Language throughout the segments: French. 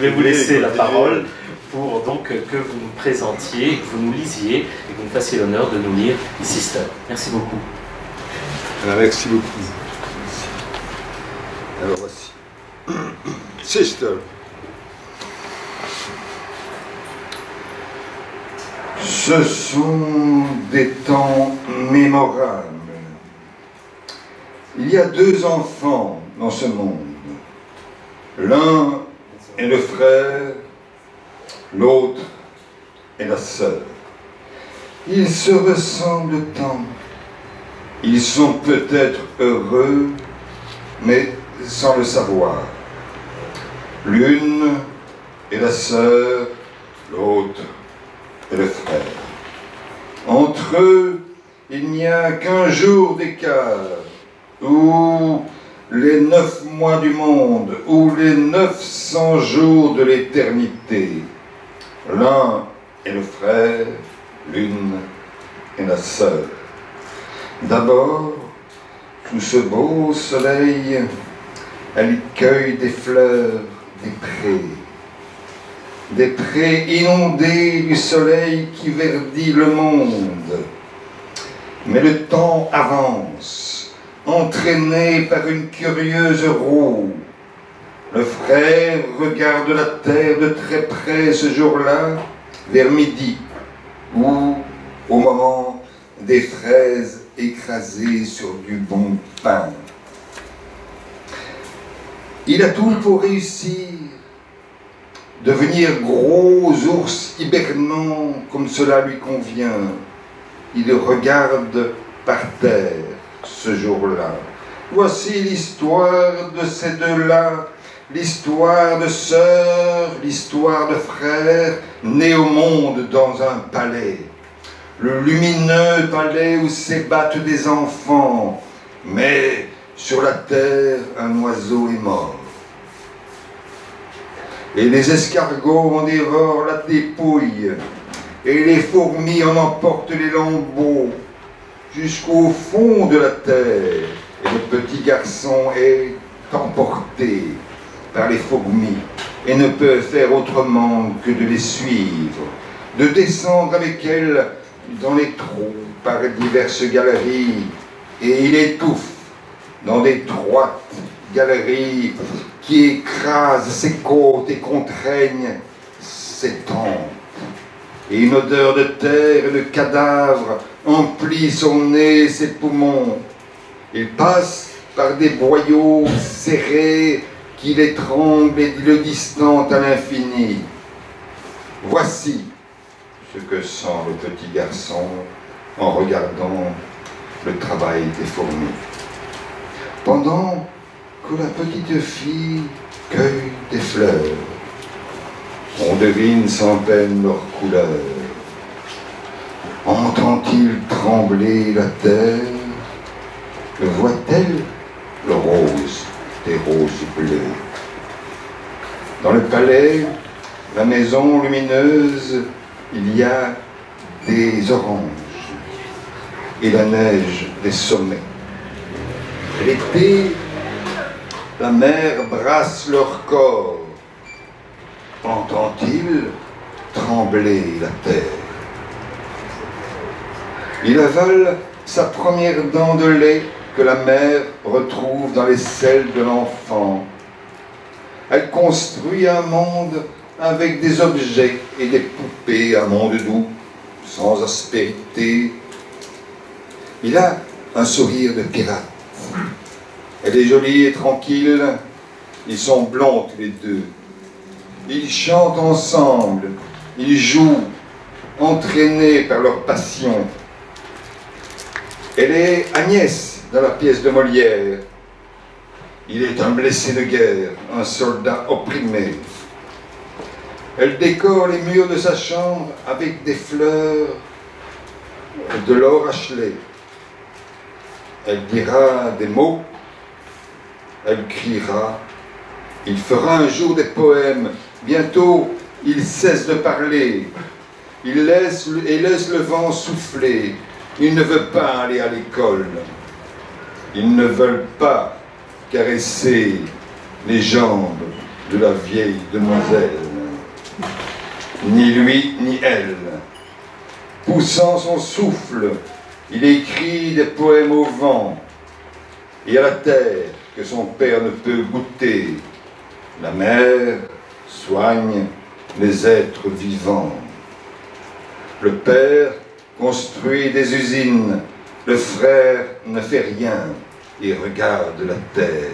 je vais vous laisser la parole pour donc que vous nous présentiez, que vous nous lisiez et que vous nous fassiez l'honneur de nous lire Sister. Merci beaucoup. Alors, merci beaucoup. Alors voici. Sister. Ce sont des temps mémorables. Il y a deux enfants dans ce monde. L'un est le frère, l'autre est la sœur. Ils se ressemblent tant. Ils sont peut-être heureux, mais sans le savoir. L'une est la sœur, l'autre et le frère. Entre eux, il n'y a qu'un jour d'écart, ou les 9 mois du monde, ou les 900 jours de l'éternité. L'un est le frère, l'une est la sœur. D'abord, sous ce beau soleil, elle cueille des fleurs, des prés. Des prés inondés du soleil qui verdit le monde. Mais le temps avance, entraîné par une curieuse roue. Le frère regarde la terre de très près ce jour-là, vers midi, ou au moment des fraises écrasées sur du bon pain. Il a tout pour réussir. Devenir gros ours hibernant comme cela lui convient. Il regarde par terre ce jour-là. Voici l'histoire de ces deux-là, l'histoire de sœurs, l'histoire de frères, nés au monde dans un palais. Le lumineux palais où s'ébattent des enfants, mais sur la terre un oiseau est mort. Et les escargots en dévorent la dépouille, et les fourmis en emportent les lambeaux, jusqu'au fond de la terre, et le petit garçon est emporté par les fourmis, et ne peut faire autrement que de les suivre, de descendre avec elles dans les trous par diverses galeries, et il étouffe dans d'étroites galeries, qui écrase ses côtes et contraigne ses tempes. Et une odeur de terre et de cadavre emplit son nez et ses poumons. Il passe par des boyaux serrés qui l'étranglent et le distantent à l'infini. Voici ce que sent le petit garçon en regardant le travail des fourmis. Pendant que la petite fille cueille des fleurs. On devine sans peine leur couleur. Entend-il trembler la terre? Le voit-elle, le rose des roses bleues? Dans le palais, la maison lumineuse, il y a des oranges et la neige des sommets. L'été, la mer brasse leur corps. Entend-il trembler la terre? Il avale sa première dent de lait que la mère retrouve dans les selles de l'enfant. Elle construit un monde avec des objets et des poupées, un monde doux, sans aspérité. Il a un sourire de pirate. Elle est jolie et tranquille, ils sont blonds tous les deux. Ils chantent ensemble, ils jouent, entraînés par leur passion. Elle est Agnès dans la pièce de Molière. Il est un blessé de guerre, un soldat opprimé. Elle décore les murs de sa chambre avec des fleurs de l'or acheté. Elle dira des mots. Elle criera, il fera un jour des poèmes, bientôt il cesse de parler, il laisse le vent souffler, il ne veut pas aller à l'école, ils ne veulent pas caresser les jambes de la vieille demoiselle, ni lui ni elle. Poussant son souffle, il écrit des poèmes au vent et à la terre que son père ne peut goûter. La mère soigne les êtres vivants. Le père construit des usines, le frère ne fait rien et regarde la terre.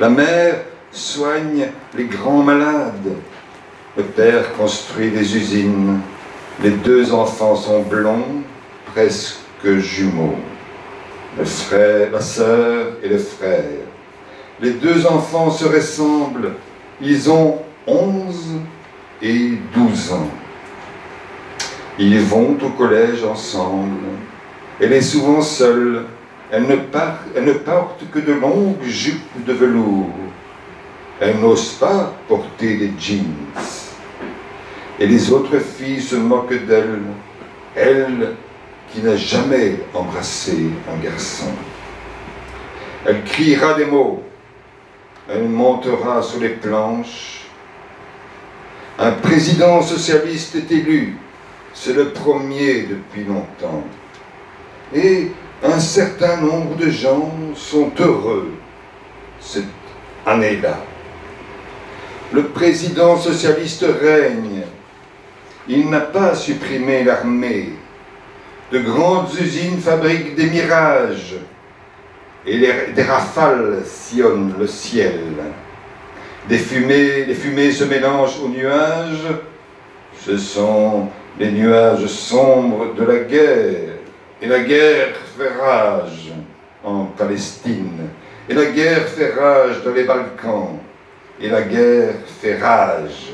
La mère soigne les grands malades, le père construit des usines, les deux enfants sont blonds, presque jumeaux. Le frère, la sœur et le frère. Les deux enfants se ressemblent, ils ont 11 et 12 ans. Ils vont au collège ensemble. Elle est souvent seule, elle ne porte que de longues jupes de velours. Elle n'ose pas porter des jeans. Et les autres filles se moquent d'elle, elle qui n'a jamais embrassé un garçon. Elle criera des mots, elle montera sur les planches. Un président socialiste est élu, c'est le premier depuis longtemps. Et un certain nombre de gens sont heureux cette année-là. Le président socialiste règne. Il n'a pas supprimé l'armée. De grandes usines fabriquent des mirages et des rafales sillonnent le ciel. Les fumées se mélangent aux nuages. Ce sont les nuages sombres de la guerre. Et la guerre fait rage en Palestine. Et la guerre fait rage dans les Balkans. Et la guerre fait rage.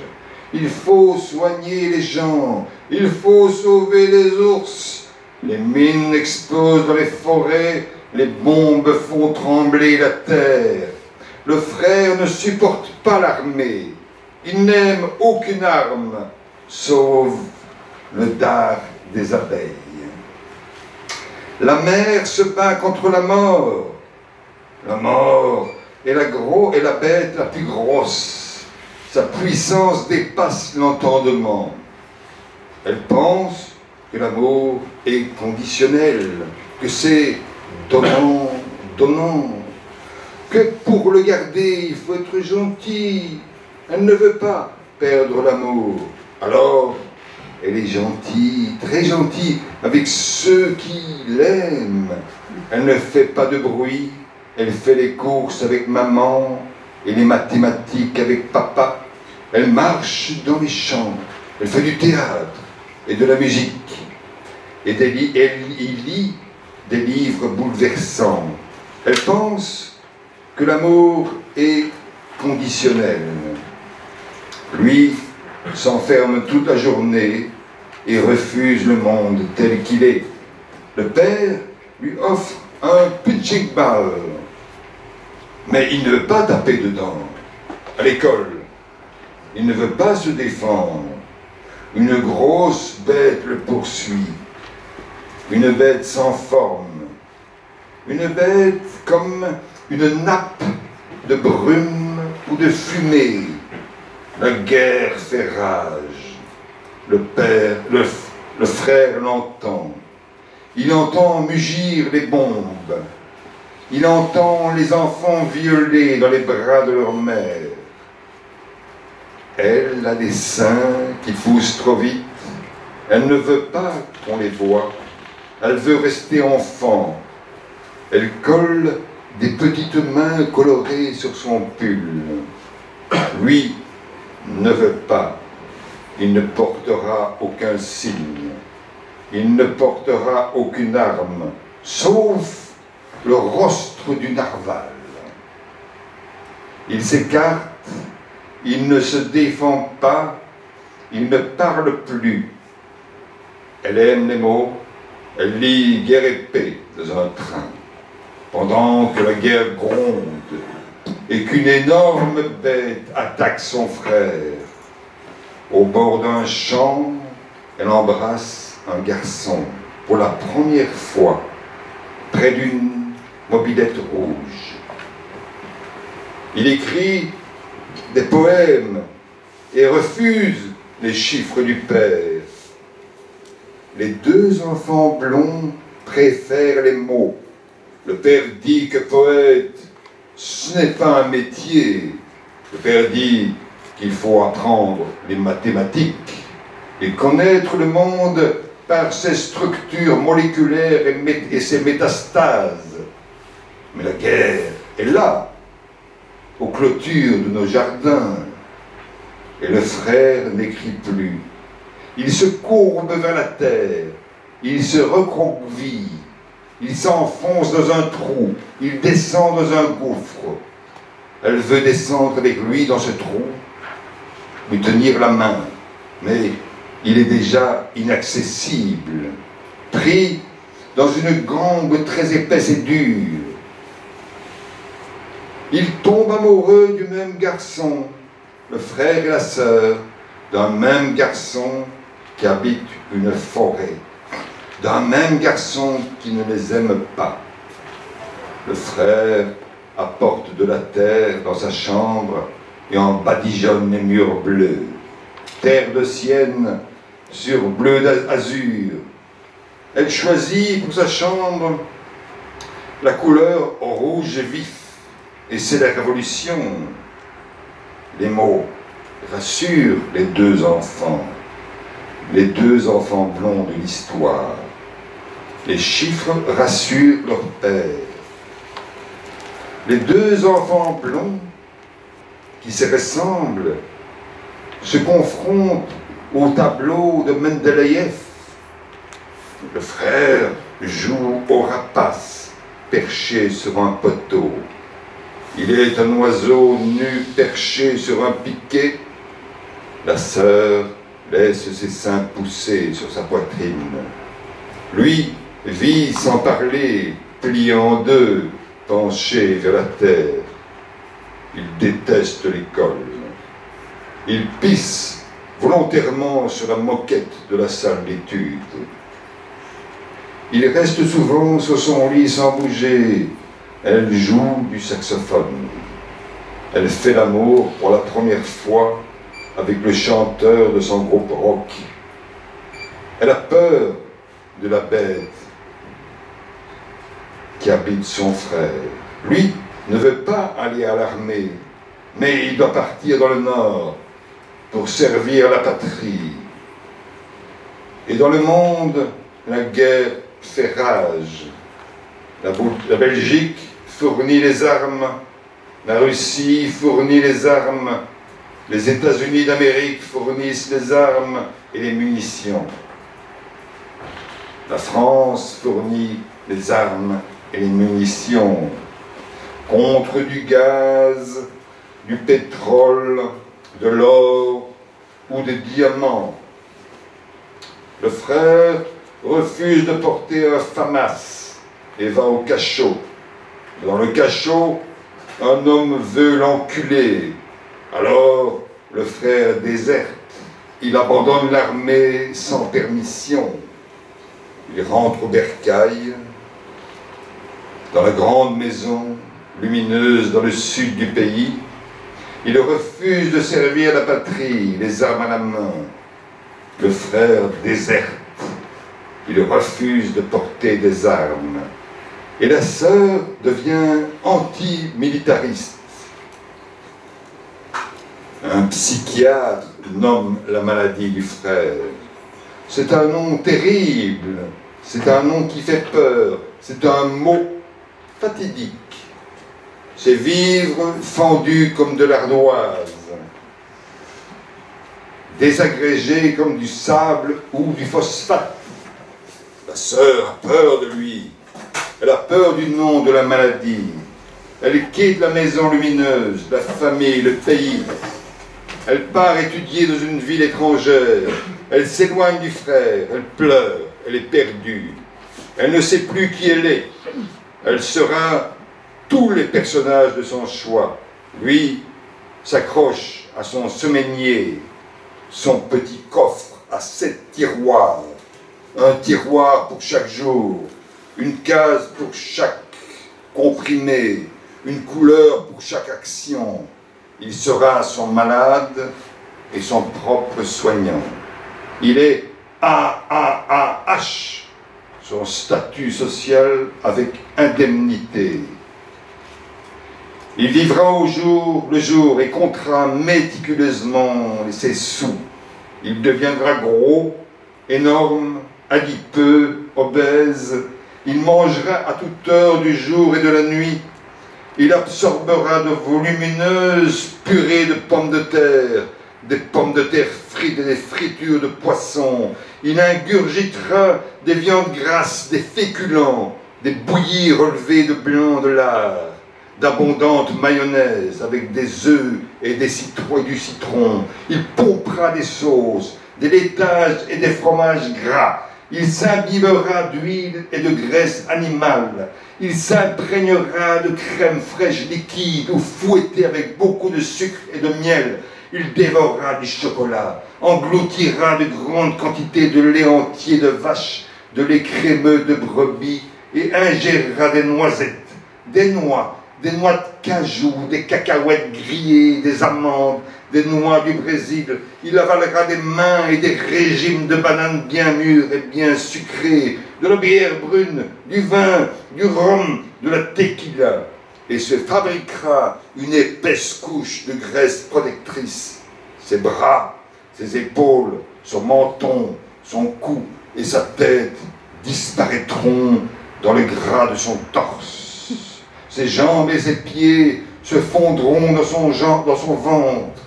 Il faut soigner les gens, il faut sauver les ours. Les mines explosent dans les forêts, les bombes font trembler la terre. Le frère ne supporte pas l'armée, il n'aime aucune arme, sauf le dard des abeilles. La mère se bat contre la mort. La mort est la bête la plus grosse. Sa puissance dépasse l'entendement. Elle pense que l'amour est conditionnel, que c'est donnant, donnant, que pour le garder, il faut être gentil. Elle ne veut pas perdre l'amour. Alors, elle est gentille, très gentille, avec ceux qui l'aiment. Elle ne fait pas de bruit, elle fait les courses avec maman, et les mathématiques avec papa. Elle marche dans les champs, elle fait du théâtre et de la musique. Et elle lit des livres bouleversants. Elle pense que l'amour est conditionnel. Lui s'enferme toute la journée et refuse le monde tel qu'il est. Le père lui offre un punching ball. Mais il ne veut pas taper dedans, à l'école. Il ne veut pas se défendre. Une grosse bête le poursuit. Une bête sans forme. Une bête comme une nappe de brume ou de fumée. La guerre fait rage. Le frère l'entend. Il entend mugir les bombes. Il entend les enfants violés dans les bras de leur mère. Elle a des seins qui poussent trop vite. Elle ne veut pas qu'on les voie. Elle veut rester enfant. Elle colle des petites mains colorées sur son pull. Lui ne veut pas. Il ne portera aucun signe. Il ne portera aucune arme, sauf le rostre du narval. Il s'écarte, il ne se défend pas, il ne parle plus. Elle aime les mots, elle lit Guerre et paix dans un train, pendant que la guerre gronde et qu'une énorme bête attaque son frère. Au bord d'un champ, elle embrasse un garçon pour la première fois, près d'une mobilette rouge. Il écrit des poèmes et refuse les chiffres du père. Les deux enfants blonds préfèrent les mots. Le père dit que poète, ce n'est pas un métier. Le père dit qu'il faut apprendre les mathématiques et connaître le monde par ses structures moléculaires et ses métastases. Mais la guerre est là, aux clôtures de nos jardins. Et le frère n'écrit plus. Il se courbe vers la terre, il se recroqueville, il s'enfonce dans un trou, il descend dans un gouffre. Elle veut descendre avec lui dans ce trou, lui tenir la main, mais il est déjà inaccessible, pris dans une gangue très épaisse et dure. Il tombe amoureux du même garçon, le frère et la sœur, d'un même garçon qui habite une forêt, d'un même garçon qui ne les aime pas. Le frère apporte de la terre dans sa chambre et en badigeonne les murs bleus. Terre de sienne sur bleu d'azur. Elle choisit pour sa chambre la couleur rouge et vif, et c'est la révolution. Les mots rassurent les deux enfants blonds de l'histoire. Les chiffres rassurent leur père. Les deux enfants blonds qui se ressemblent se confrontent au tableau de Mendeleïev. Le frère joue au rapace perché sur un poteau. Il est un oiseau nu perché sur un piquet. La sœur laisse ses seins pousser sur sa poitrine. Lui vit sans parler, plié en deux, penché vers la terre. Il déteste l'école. Il pisse volontairement sur la moquette de la salle d'études. Il reste souvent sur son lit sans bouger. Elle joue du saxophone. Elle fait l'amour pour la première fois avec le chanteur de son groupe rock. Elle a peur de la bête qui habite son frère. Lui ne veut pas aller à l'armée, mais il doit partir dans le nord pour servir la patrie. Et dans le monde, la guerre fait rage. La Belgique fournit les armes, la Russie fournit les armes, les États-Unis d'Amérique fournissent les armes et les munitions. La France fournit les armes et les munitions contre du gaz, du pétrole, de l'or ou des diamants. Le frère refuse de porter un FAMAS et va au cachot. Dans le cachot, un homme veut l'enculer. Alors, le frère déserte. Il abandonne l'armée sans permission. Il rentre au bercail, dans la grande maison lumineuse dans le sud du pays. Il refuse de servir la patrie, les armes à la main. Le frère déserte. Il refuse de porter des armes. Et la sœur devient antimilitariste. Un psychiatre nomme la maladie du frère. C'est un nom terrible, c'est un nom qui fait peur, c'est un mot fatidique. C'est vivre fendu comme de l'ardoise, désagrégé comme du sable ou du phosphate. La sœur a peur de lui. Elle a peur du nom de la maladie. Elle quitte la maison lumineuse, la famille, le pays. Elle part étudier dans une ville étrangère. Elle s'éloigne du frère. Elle pleure. Elle est perdue. Elle ne sait plus qui elle est. Elle sera tous les personnages de son choix. Lui s'accroche à son semainier, son petit coffre à 7 tiroirs. Un tiroir pour chaque jour. Une case pour chaque comprimé, une couleur pour chaque action, il sera son malade et son propre soignant. Il est A-A-A-H, son statut social avec indemnité. Il vivra au jour le jour et comptera méticuleusement ses sous. Il deviendra gros, énorme, adipeux, obèse. Il mangera à toute heure du jour et de la nuit. Il absorbera de volumineuses purées de pommes de terre, des pommes de terre frites et des fritures de poissons. Il ingurgitera des viandes grasses, des féculents, des bouillies relevées de blanc de lard, d'abondante mayonnaise avec des œufs et du citron. Il pompera des sauces, des laitages et des fromages gras. Il s'imbibera d'huile et de graisse animale. Il s'imprégnera de crème fraîche liquide ou fouettée avec beaucoup de sucre et de miel. Il dévorera du chocolat, engloutira de grandes quantités de lait entier de vache, de lait crémeux de brebis et ingérera des noisettes, des noix de cajou, des cacahuètes grillées, des amandes, des noix du Brésil. Il avalera des mains et des régimes de bananes bien mûres et bien sucrées, de la bière brune, du vin, du rhum, de la tequila, et se fabriquera une épaisse couche de graisse protectrice. Ses bras, ses épaules, son menton, son cou et sa tête disparaîtront dans le gras de son torse. Ses jambes et ses pieds se fondront dans son ventre.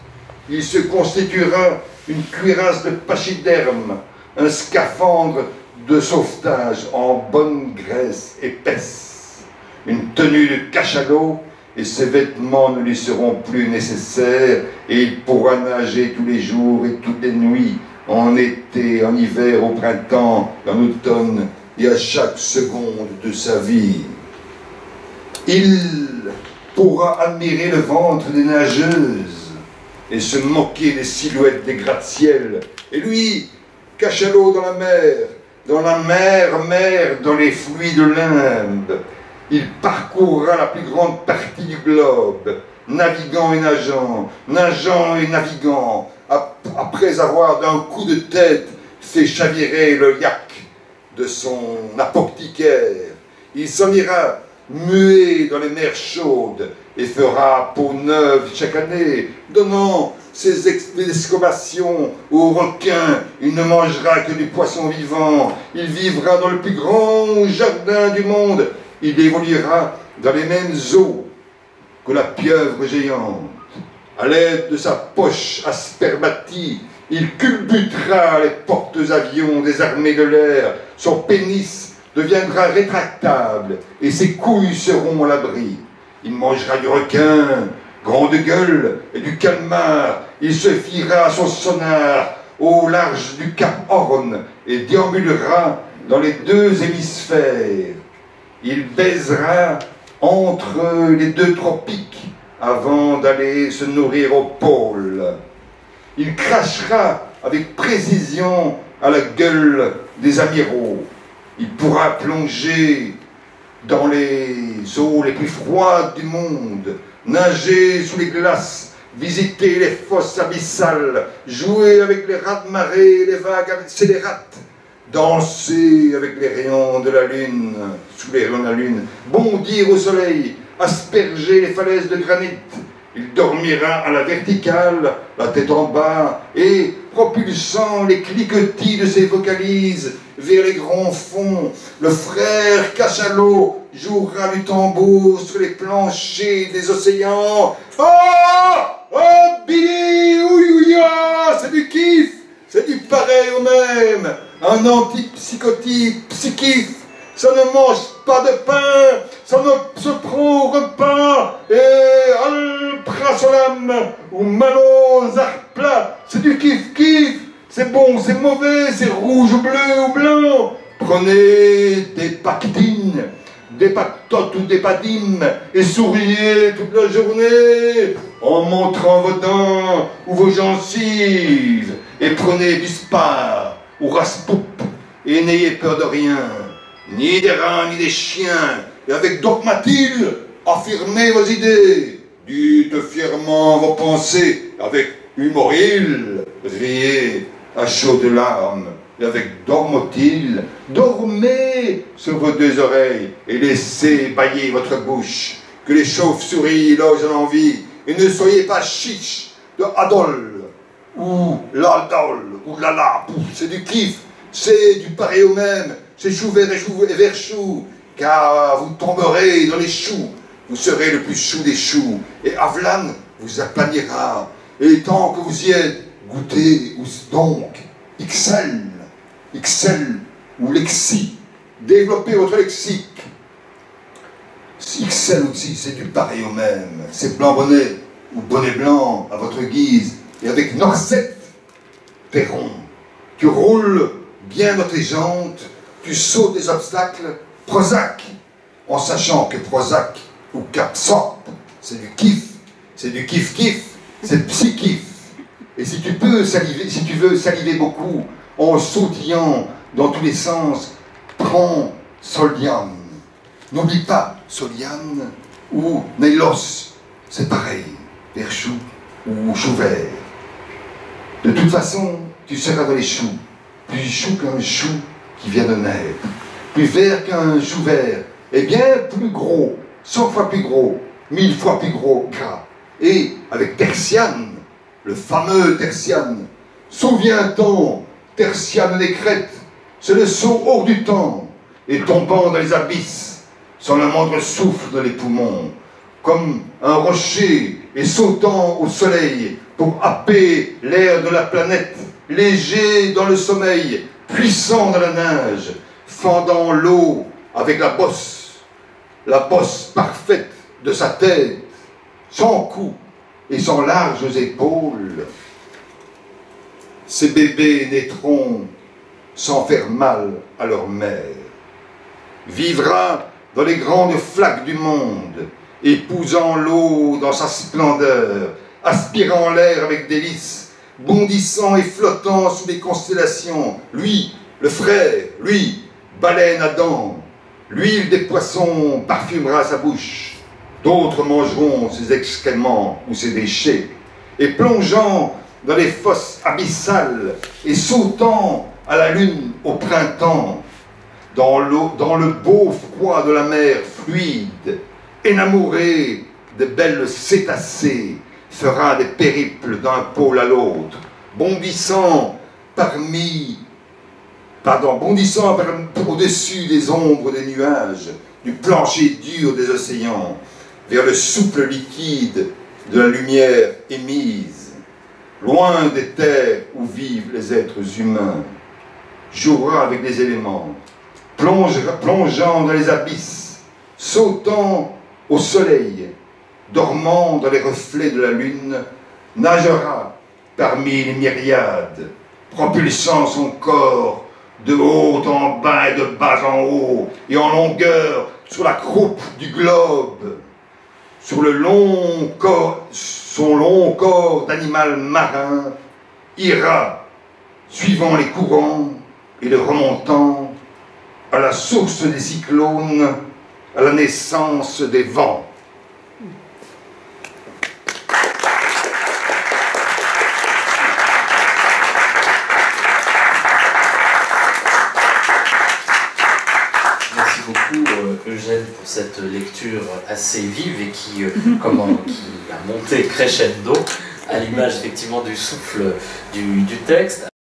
Il se constituera une cuirasse de pachyderme, un scaphandre de sauvetage en bonne graisse épaisse, une tenue de cachalot, et ses vêtements ne lui seront plus nécessaires, et il pourra nager tous les jours et toutes les nuits, en été, en hiver, au printemps, en automne, et à chaque seconde de sa vie. Il pourra admirer le ventre des nageuses et se moquer des silhouettes des gratte-ciels. Et lui, cachalot dans la mer, dans les fluides de limbe, il parcourra la plus grande partie du globe, naviguant et nageant, nageant et naviguant, après avoir d'un coup de tête fait chavirer le yacht de son apothicaire. Il s'en ira muet dans les mers chaudes, et fera peau neuve chaque année, donnant ses exclamations aux requins. Il ne mangera que du poisson vivant, il vivra dans le plus grand jardin du monde, il évoluera dans les mêmes eaux que la pieuvre géante. À l'aide de sa poche aspermatie, il culbutera les porte-avions des armées de l'air, son pénis deviendra rétractable et ses couilles seront à l'abri. Il mangera du requin, grande gueule, et du calmar. Il se fiera à son sonar au large du Cap Horn et déambulera dans les deux hémisphères. Il baisera entre les deux tropiques avant d'aller se nourrir au pôle. Il crachera avec précision à la gueule des amiraux. Il pourra plonger dans les eaux les plus froides du monde, nager sous les glaces, visiter les fosses abyssales, jouer avec les rats de marée et les vagues scélérates, danser avec les rayons de la lune, sous les rayons de la lune, bondir au soleil, asperger les falaises de granit. Il dormira à la verticale, la tête en bas, et, propulsant les cliquetis de ses vocalises vers les grands fonds, le frère cachalot jouera du tambour sur les planchers des océans. Oh Billy, ouïouïa, c'est du kiff, c'est du pareil au même, un antipsychotique, psychique. Ça ne mange pas de pain, ça ne se prend au repas, et alprazolam ou malozarpla, c'est du kiff-kiff, c'est bon, c'est mauvais, c'est rouge, bleu ou blanc. Prenez des pactines, des pactotes ou des padimes, et souriez toute la journée en montrant vos dents ou vos gencives, et prenez du spar ou raspoup, et n'ayez peur de rien, ni des rats, ni des chiens, et avec dogmatile, affirmez vos idées. Dites fièrement vos pensées, avec humoril, riez à chaudes larmes, et avec dormotil, dormez sur vos deux oreilles, et laissez bâiller votre bouche, que les chauves-souris logent à l'envie, et ne soyez pas chiche de Adol, ou l'Adol, ou Lala, c'est du kiff, c'est du pareil au même, c'est chou et vert chou, car vous tomberez dans les choux, vous serez le plus chou des choux, et Avlan vous aplanira, et tant que vous y êtes, goûtez ou donc, XL, ou lexi, développez votre lexique, XL aussi, c'est du pareil au même, c'est blanc bonnet, ou bonnet blanc, à votre guise, et avec norsette, perron, tu roules bien dans tes jantes, tu sautes des obstacles, Prozac, en sachant que Prozac ou Capsop, c'est du kiff-kiff, c'est psy-kiff. Et si tu peux saliver, si tu veux saliver beaucoup, en sautillant dans tous les sens, prends Solian. N'oublie pas Solian ou Nailos, c'est pareil, vers chou ou chou vert. De toute façon, tu seras dans les choux, plus chou qu'un chou qui vient de naître. Plus vert qu'un chou vert, et bien plus gros, 100 fois plus gros, 1000 fois plus gros, gras. Et avec Tertiane, le fameux Tertiane, souviens-t'en, Tertiane des Crêtes, c'est le saut hors du temps, et tombant dans les abysses, sans le moindre souffle dans les poumons, comme un rocher, et sautant au soleil, pour happer l'air de la planète, léger dans le sommeil, puissant dans la nage, fendant l'eau avec la bosse parfaite de sa tête, sans cou et sans larges épaules. Ces bébés naîtront sans faire mal à leur mère. Vivra dans les grandes flaques du monde, épousant l'eau dans sa splendeur, aspirant l'air avec délices, bondissant et flottant sous les constellations. Lui, le frère, lui, baleine à dents, l'huile des poissons parfumera sa bouche, d'autres mangeront ses excréments ou ses déchets, et plongeant dans les fosses abyssales, et sautant à la lune au printemps, dans le beau froid de la mer fluide, énamouré de belles cétacées, fera des périples d'un pôle à l'autre, bondissant parmi... bondissant au-dessus des ombres des nuages, du plancher dur des océans, vers le souple liquide de la lumière émise, loin des terres où vivent les êtres humains, jouera avec les éléments, plongeant dans les abysses, sautant au soleil, dormant dans les reflets de la lune, nagera parmi les myriades, propulsant son corps de haut en bas et de bas en haut, et en longueur, sur la croupe du globe, sur le long corps, son long corps d'animal marin, ira, suivant les courants et le remontant, à la source des cyclones, à la naissance des vents. Eugène pour cette lecture assez vive et qui a monté crescendo à l'image effectivement du souffle du texte.